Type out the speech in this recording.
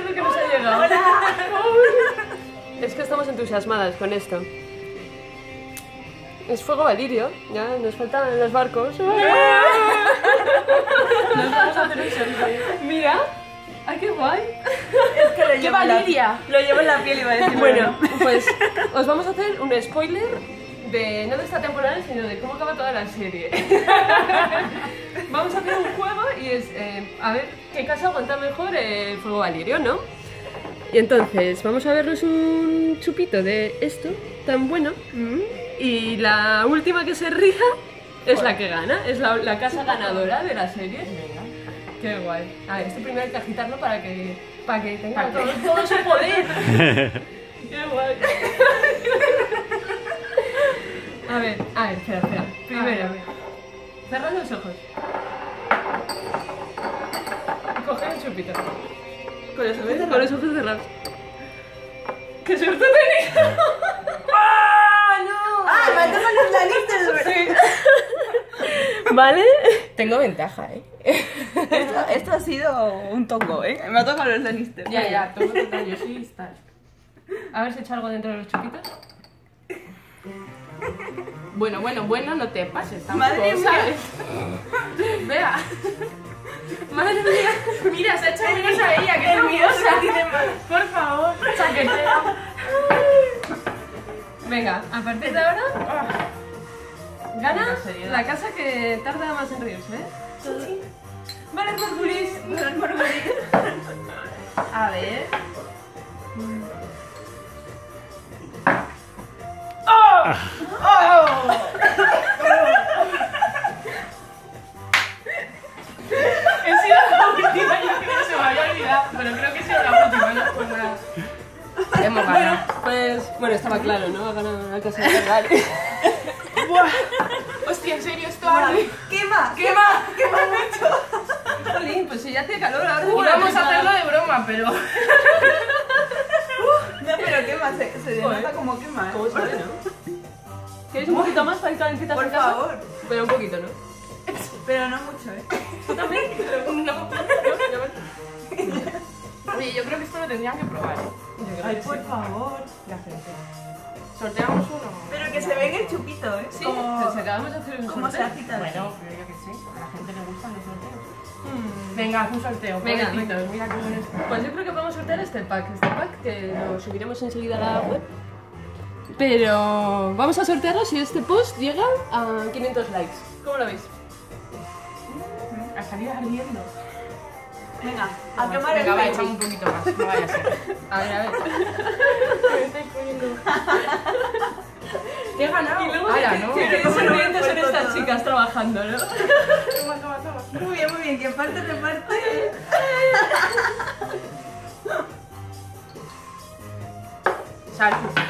es lo que nos ha llegado. Es que estamos entusiasmadas con esto. Es Fuego Valyrio, ya nos faltaban los barcos. Nos vamos a hacer un sorteo. Mira, ¡ay, qué guay! Es que lo llevo lo llevo en la piel, iba a decir. Bueno, pues os vamos a hacer un spoiler de, no de esta temporada, sino de cómo acaba toda la serie. Vamos a hacer un juego y es a ver qué casa aguanta mejor el Fuego Valyrio, ¿no? Y entonces vamos a vernos un chupito de esto tan bueno. Y la última que se rija es la que gana, es la casa ganadora de la serie. Qué guay. A ver, este primero hay que agitarlo para que tenga todo su poder. Qué guay. A ver, espera. Primero, cerrad los ojos. Coged el chupito. Con los ojos cerrados. ¡Qué suerte he tenido! ¡Ah, no! ¡Ah, matamos a los Lannister! Sí. ¿Vale? Tengo ventaja, ¿eh? Esto ha sido un tongo, ¿eh? Me ha tocado los Lannister. Ya, tongo total, yo soy Stark. A ver si he hecho algo dentro de los chupitos. Bueno, no te pases tampoco. Madre mía, ¿sabes? Vea. Madre mía, mira, se ha echado menos a ella, que es miedosa. Por favor, chaquetera. Venga, a partir de ahora, gana la casa que tarda más en reírse, ¿eh? Sí. Vale, por pulis. A ver. ¡Oh! He sido la última, yo creo que se me había olvidado, pero creo que he sido la última, no por nada. Hemos ganado. Bueno, estaba claro, ¿no? Ha ganado una casa de verdad. ¡Buah! Hostia, en serio, esto arde. ¡Quema mucho! Jolín, pues si ya hace calor ahora. Vamos a hacerlo de broma, pero... No, pero quema, se denota como quema, ¿eh? ¿Cómo sabe, no? ¿Quieres un poquito más para ir calentita por casa? Por favor. Pero un poquito, ¿no? Pero no mucho, ¿eh? ¿Tú también? No. Oye, yo creo que esto lo tendrían que probar, ¿eh? Ay, por favor. La gente. ¿Sorteamos uno? Pero que se venga el chupito, ¿eh? Sí, nos acabamos de hacer un sorteo. ¿Cómo se agita? Bueno, creo yo que sí. A la gente le gustan los sorteos. Venga, haz un sorteo. Venga, mira cómo es esto. Pues yo creo que podemos sortear este pack que lo subiremos enseguida a la web. Pero vamos a sortearlo si este post llega a 500 likes. ¿Cómo lo veis? A salir ardiendo. Venga, a quemar el like. Venga, un poquito más, no vaya a ser. A ver. Me estáis poniendo. ¿Qué he ganado? Y luego qué sorprendentes son estas chicas trabajando, ¿no? Toma. Muy bien, que reparte. Sal.